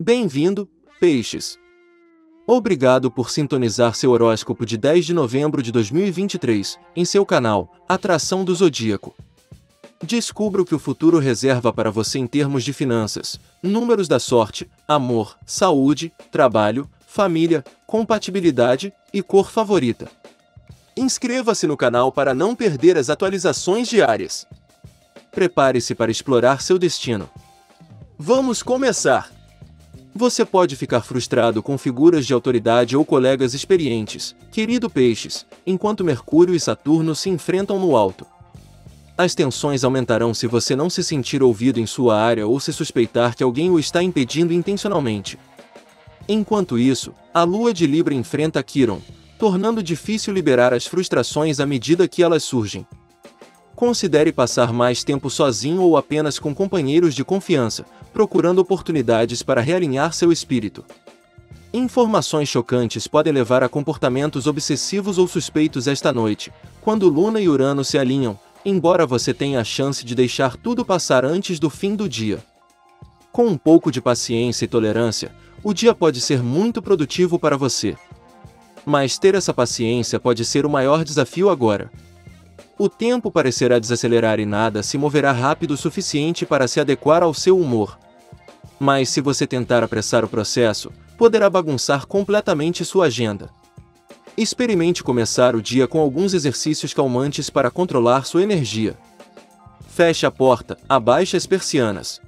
Bem-vindo, Peixes! Obrigado por sintonizar seu horóscopo de 10 de novembro de 2023, em seu canal, Atração do Zodíaco. Descubra o que o futuro reserva para você em termos de finanças, números da sorte, amor, saúde, trabalho, família, compatibilidade e cor favorita. Inscreva-se no canal para não perder as atualizações diárias. Prepare-se para explorar seu destino. Vamos começar! Você pode ficar frustrado com figuras de autoridade ou colegas experientes, querido Peixes, enquanto Mercúrio e Saturno se enfrentam no alto. As tensões aumentarão se você não se sentir ouvido em sua área ou se suspeitar que alguém o está impedindo intencionalmente. Enquanto isso, a Lua de Libra enfrenta Chiron, tornando difícil liberar as frustrações à medida que elas surgem. Considere passar mais tempo sozinho ou apenas com companheiros de confiança, procurando oportunidades para realinhar seu espírito. Informações chocantes podem levar a comportamentos obsessivos ou suspeitos esta noite, quando Luna e Urano se alinham, embora você tenha a chance de deixar tudo passar antes do fim do dia. Com um pouco de paciência e tolerância, o dia pode ser muito produtivo para você. Mas ter essa paciência pode ser o maior desafio agora. O tempo parecerá desacelerar e nada se moverá rápido o suficiente para se adequar ao seu humor. Mas se você tentar apressar o processo, poderá bagunçar completamente sua agenda. Experimente começar o dia com alguns exercícios calmantes para controlar sua energia. Feche a porta, abaixe as persianas.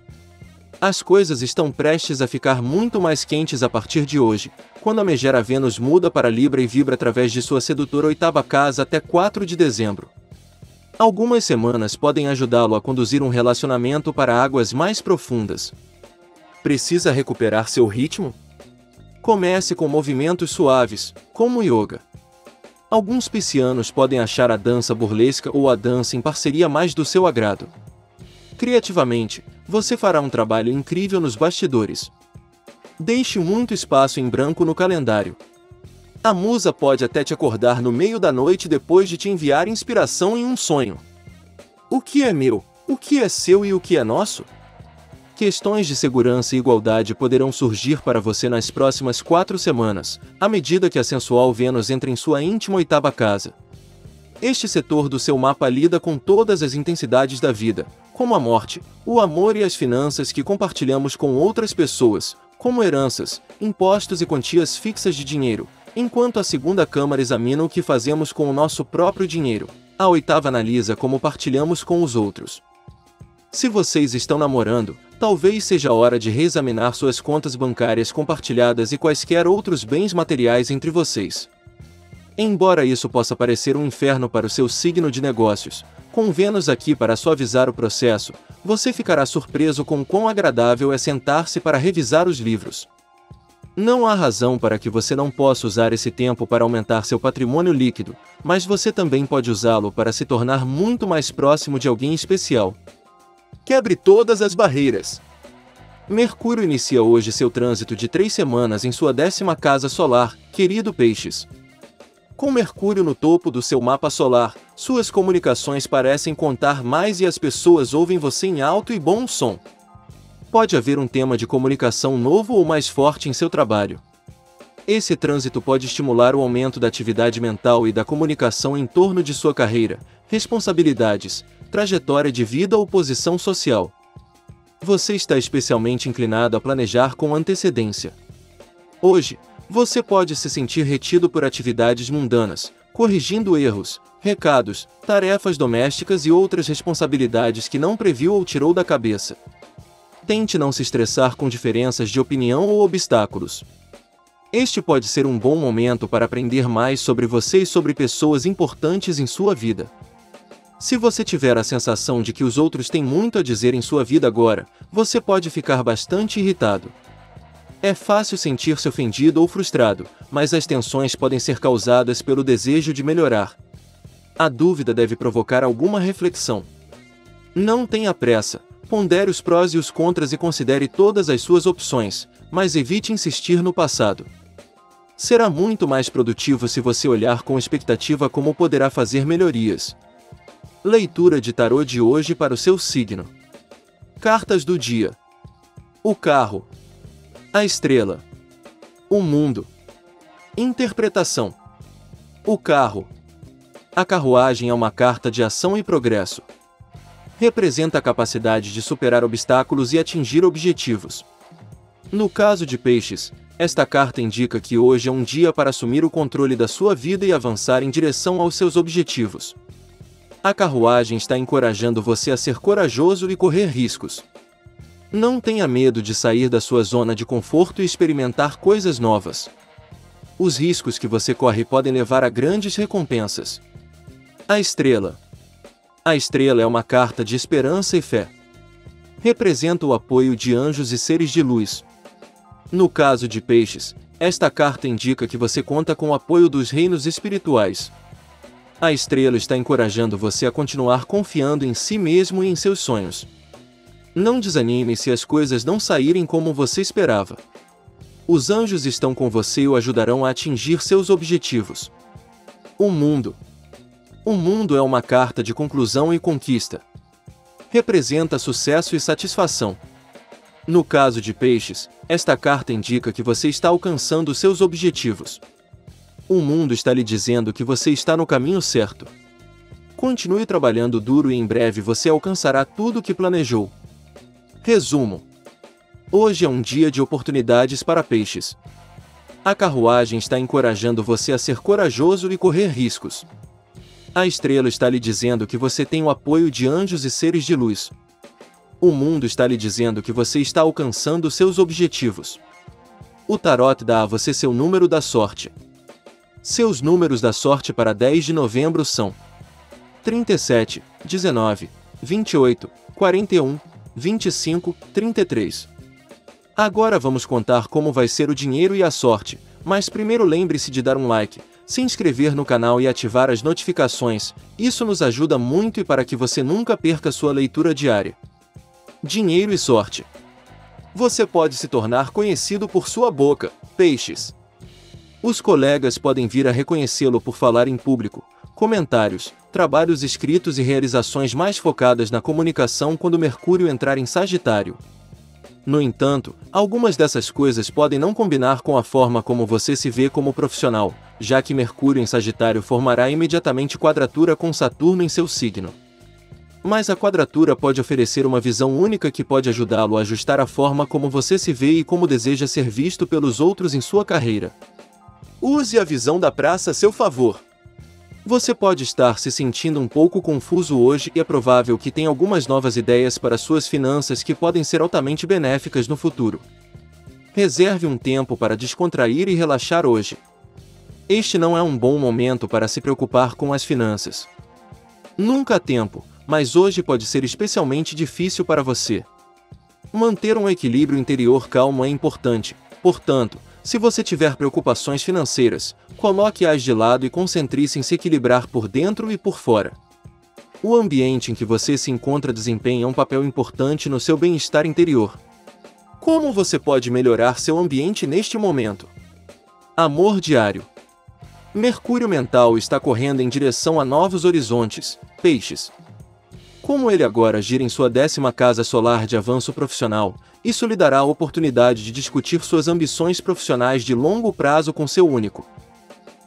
As coisas estão prestes a ficar muito mais quentes a partir de hoje, quando a megera Vênus muda para Libra e vibra através de sua sedutora oitava casa até 4 de dezembro. Algumas semanas podem ajudá-lo a conduzir um relacionamento para águas mais profundas. Precisa recuperar seu ritmo? Comece com movimentos suaves, como yoga. Alguns piscianos podem achar a dança burlesca ou a dança em parceria mais do seu agrado. Criativamente, você fará um trabalho incrível nos bastidores. Deixe muito espaço em branco no calendário. A musa pode até te acordar no meio da noite depois de te enviar inspiração em um sonho. O que é meu? O que é seu e o que é nosso? Questões de segurança e igualdade poderão surgir para você nas próximas 4 semanas, à medida que a sensual Vênus entra em sua íntima oitava casa. Este setor do seu mapa lida com todas as intensidades da vida, como a morte, o amor e as finanças que compartilhamos com outras pessoas, como heranças, impostos e quantias fixas de dinheiro, enquanto a segunda câmara examina o que fazemos com o nosso próprio dinheiro. A oitava analisa como partilhamos com os outros. Se vocês estão namorando, talvez seja a hora de reexaminar suas contas bancárias compartilhadas e quaisquer outros bens materiais entre vocês. Embora isso possa parecer um inferno para o seu signo de negócios, com Vênus aqui para suavizar o processo, você ficará surpreso com o quão agradável é sentar-se para revisar os livros. Não há razão para que você não possa usar esse tempo para aumentar seu patrimônio líquido, mas você também pode usá-lo para se tornar muito mais próximo de alguém especial. Quebre todas as barreiras! Mercúrio inicia hoje seu trânsito de 3 semanas em sua 10ª casa solar, querido Peixes. Com Mercúrio no topo do seu mapa solar, suas comunicações parecem contar mais e as pessoas ouvem você em alto e bom som. Pode haver um tema de comunicação novo ou mais forte em seu trabalho. Esse trânsito pode estimular o aumento da atividade mental e da comunicação em torno de sua carreira, responsabilidades, trajetória de vida ou posição social. Você está especialmente inclinado a planejar com antecedência. Hoje, você pode se sentir retido por atividades mundanas, corrigindo erros, recados, tarefas domésticas e outras responsabilidades que não previu ou tirou da cabeça. Tente não se estressar com diferenças de opinião ou obstáculos. Este pode ser um bom momento para aprender mais sobre você e sobre pessoas importantes em sua vida. Se você tiver a sensação de que os outros têm muito a dizer em sua vida agora, você pode ficar bastante irritado. É fácil sentir-se ofendido ou frustrado, mas as tensões podem ser causadas pelo desejo de melhorar. A dúvida deve provocar alguma reflexão. Não tenha pressa, pondere os prós e os contras e considere todas as suas opções, mas evite insistir no passado. Será muito mais produtivo se você olhar com expectativa como poderá fazer melhorias. Leitura de tarô de hoje para o seu signo. Cartas do dia. O carro. A estrela. O mundo. Interpretação. O carro. A carruagem é uma carta de ação e progresso. Representa a capacidade de superar obstáculos e atingir objetivos. No caso de Peixes, esta carta indica que hoje é um dia para assumir o controle da sua vida e avançar em direção aos seus objetivos. A carruagem está encorajando você a ser corajoso e correr riscos. Não tenha medo de sair da sua zona de conforto e experimentar coisas novas. Os riscos que você corre podem levar a grandes recompensas. A estrela. A estrela é uma carta de esperança e fé. Representa o apoio de anjos e seres de luz. No caso de Peixes, esta carta indica que você conta com o apoio dos reinos espirituais. A estrela está encorajando você a continuar confiando em si mesmo e em seus sonhos. Não desanime se as coisas não saírem como você esperava. Os anjos estão com você e o ajudarão a atingir seus objetivos. O mundo. O mundo é uma carta de conclusão e conquista. Representa sucesso e satisfação. No caso de Peixes, esta carta indica que você está alcançando seus objetivos. O mundo está lhe dizendo que você está no caminho certo. Continue trabalhando duro e em breve você alcançará tudo o que planejou. Resumo. Hoje é um dia de oportunidades para Peixes. A carruagem está encorajando você a ser corajoso e correr riscos. A estrela está lhe dizendo que você tem o apoio de anjos e seres de luz. O mundo está lhe dizendo que você está alcançando seus objetivos. O tarot dá a você seu número da sorte. Seus números da sorte para 10 de novembro são 37, 19, 28, 41, 25, 33. Agora vamos contar como vai ser o dinheiro e a sorte, mas primeiro lembre-se de dar um like, se inscrever no canal e ativar as notificações, isso nos ajuda muito e para que você nunca perca sua leitura diária. Dinheiro e sorte. Você pode se tornar conhecido por sua boca, Peixes. Os colegas podem vir a reconhecê-lo por falar em público, comentários, trabalhos escritos e realizações mais focadas na comunicação quando Mercúrio entrar em Sagitário. No entanto, algumas dessas coisas podem não combinar com a forma como você se vê como profissional, já que Mercúrio em Sagitário formará imediatamente quadratura com Saturno em seu signo. Mas a quadratura pode oferecer uma visão única que pode ajudá-lo a ajustar a forma como você se vê e como deseja ser visto pelos outros em sua carreira. Use a visão da praça a seu favor. Você pode estar se sentindo um pouco confuso hoje e é provável que tenha algumas novas ideias para suas finanças que podem ser altamente benéficas no futuro. Reserve um tempo para descontrair e relaxar hoje. Este não é um bom momento para se preocupar com as finanças. Nunca há tempo, mas hoje pode ser especialmente difícil para você. Manter um equilíbrio interior calmo é importante, portanto, se você tiver preocupações financeiras, coloque-as de lado e concentre-se em se equilibrar por dentro e por fora. O ambiente em que você se encontra desempenha um papel importante no seu bem-estar interior. Como você pode melhorar seu ambiente neste momento? Amor diário. Mercúrio mental está correndo em direção a novos horizontes, Peixes. Como ele agora gira em sua 10ª casa solar de avanço profissional, isso lhe dará a oportunidade de discutir suas ambições profissionais de longo prazo com seu único.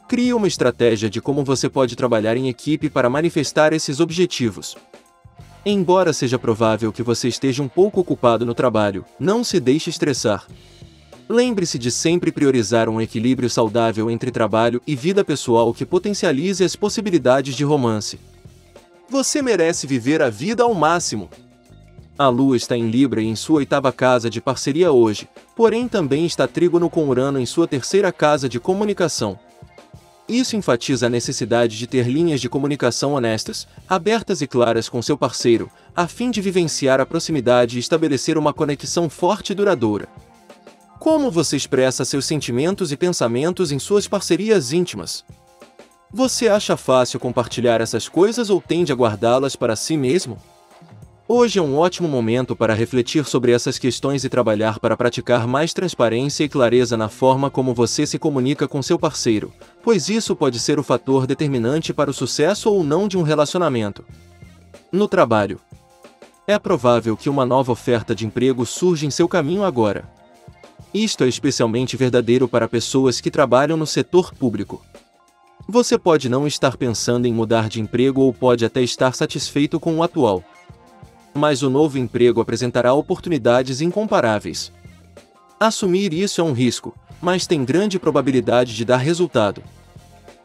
Crie uma estratégia de como você pode trabalhar em equipe para manifestar esses objetivos. Embora seja provável que você esteja um pouco ocupado no trabalho, não se deixe estressar. Lembre-se de sempre priorizar um equilíbrio saudável entre trabalho e vida pessoal que potencialize as possibilidades de romance. Você merece viver a vida ao máximo. A Lua está em Libra e em sua 8ª casa de parceria hoje, porém também está trígono com Urano em sua 3ª casa de comunicação. Isso enfatiza a necessidade de ter linhas de comunicação honestas, abertas e claras com seu parceiro, a fim de vivenciar a proximidade e estabelecer uma conexão forte e duradoura. Como você expressa seus sentimentos e pensamentos em suas parcerias íntimas? Você acha fácil compartilhar essas coisas ou tende a guardá-las para si mesmo? Hoje é um ótimo momento para refletir sobre essas questões e trabalhar para praticar mais transparência e clareza na forma como você se comunica com seu parceiro, pois isso pode ser o fator determinante para o sucesso ou não de um relacionamento. No trabalho, é provável que uma nova oferta de emprego surja em seu caminho agora. Isto é especialmente verdadeiro para pessoas que trabalham no setor público. Você pode não estar pensando em mudar de emprego ou pode até estar satisfeito com o atual. Mas o novo emprego apresentará oportunidades incomparáveis. Assumir isso é um risco, mas tem grande probabilidade de dar resultado.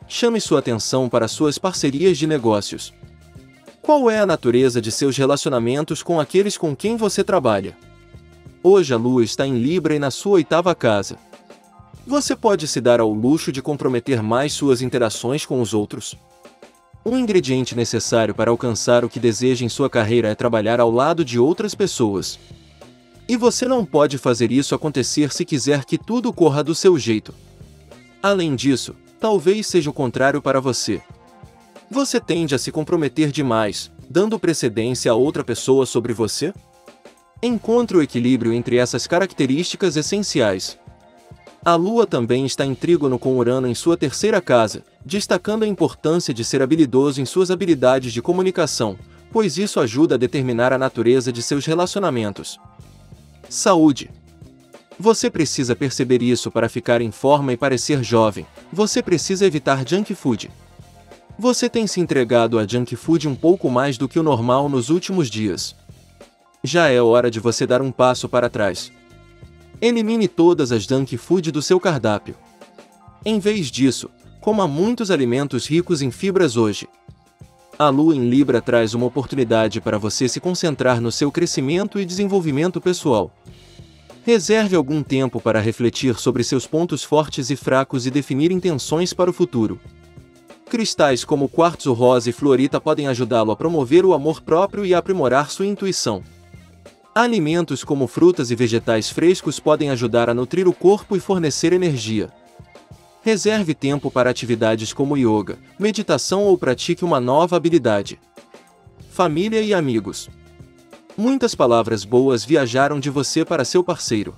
Chame sua atenção para suas parcerias de negócios. Qual é a natureza de seus relacionamentos com aqueles com quem você trabalha? Hoje a Lua está em Libra e na sua 8ª casa. Você pode se dar ao luxo de comprometer mais suas interações com os outros. Um ingrediente necessário para alcançar o que deseja em sua carreira é trabalhar ao lado de outras pessoas. E você não pode fazer isso acontecer se quiser que tudo corra do seu jeito. Além disso, talvez seja o contrário para você. Você tende a se comprometer demais, dando precedência a outra pessoa sobre você? Encontre o equilíbrio entre essas características essenciais. A Lua também está em trígono com Urano em sua 3ª casa, destacando a importância de ser habilidoso em suas habilidades de comunicação, pois isso ajuda a determinar a natureza de seus relacionamentos. Saúde. Você precisa perceber isso para ficar em forma e parecer jovem. Você precisa evitar junk food. Você tem se entregado a junk food um pouco mais do que o normal nos últimos dias. Já é hora de você dar um passo para trás. Elimine todas as junk food do seu cardápio. Em vez disso, coma muitos alimentos ricos em fibras hoje. A Lua em Libra traz uma oportunidade para você se concentrar no seu crescimento e desenvolvimento pessoal. Reserve algum tempo para refletir sobre seus pontos fortes e fracos e definir intenções para o futuro. Cristais como Quartzo Rosa e Fluorita podem ajudá-lo a promover o amor próprio e a aprimorar sua intuição. Alimentos como frutas e vegetais frescos podem ajudar a nutrir o corpo e fornecer energia. Reserve tempo para atividades como yoga, meditação ou pratique uma nova habilidade. Família e amigos. Muitas palavras boas viajaram de você para seu parceiro.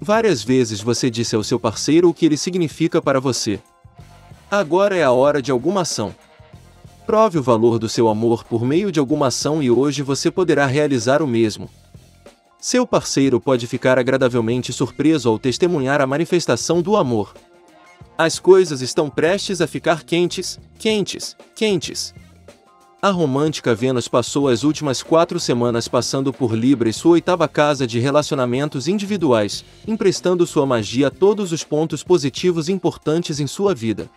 Várias vezes você disse ao seu parceiro o que ele significa para você. Agora é a hora de alguma ação. Prove o valor do seu amor por meio de alguma ação e hoje você poderá realizar o mesmo. Seu parceiro pode ficar agradavelmente surpreso ao testemunhar a manifestação do amor. As coisas estão prestes a ficar quentes, quentes, quentes. A romântica Vênus passou as últimas 4 semanas passando por Libra e sua 8ª casa de relacionamentos individuais, emprestando sua magia a todos os pontos positivos importantes em sua vida.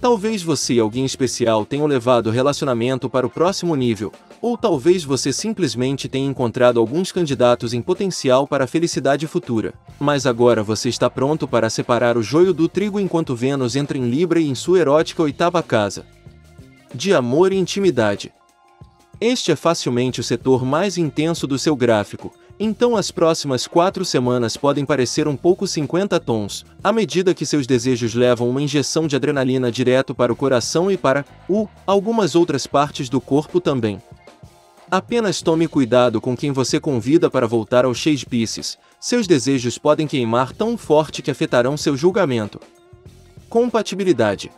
Talvez você e alguém especial tenham levado o relacionamento para o próximo nível, ou talvez você simplesmente tenha encontrado alguns candidatos em potencial para a felicidade futura. Mas agora você está pronto para separar o joio do trigo enquanto Vênus entra em Libra e em sua erótica 8ª casa. De amor e intimidade. Este é facilmente o setor mais intenso do seu gráfico, então as próximas 4 semanas podem parecer um pouco 50 tons, à medida que seus desejos levam uma injeção de adrenalina direto para o coração e para algumas outras partes do corpo também. Apenas tome cuidado com quem você convida para voltar ao Chase Pieces, seus desejos podem queimar tão forte que afetarão seu julgamento. Compatibilidade.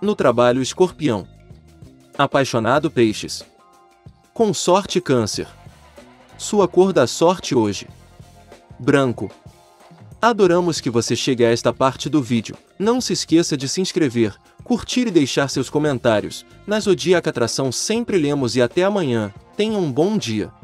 No trabalho Escorpião. Apaixonado Peixes. Consorte Câncer. Sua cor da sorte hoje. Branco. Adoramos que você chegue a esta parte do vídeo. Não se esqueça de se inscrever, curtir e deixar seus comentários. Na Zodiac Attraction sempre lemos e até amanhã. Tenha um bom dia.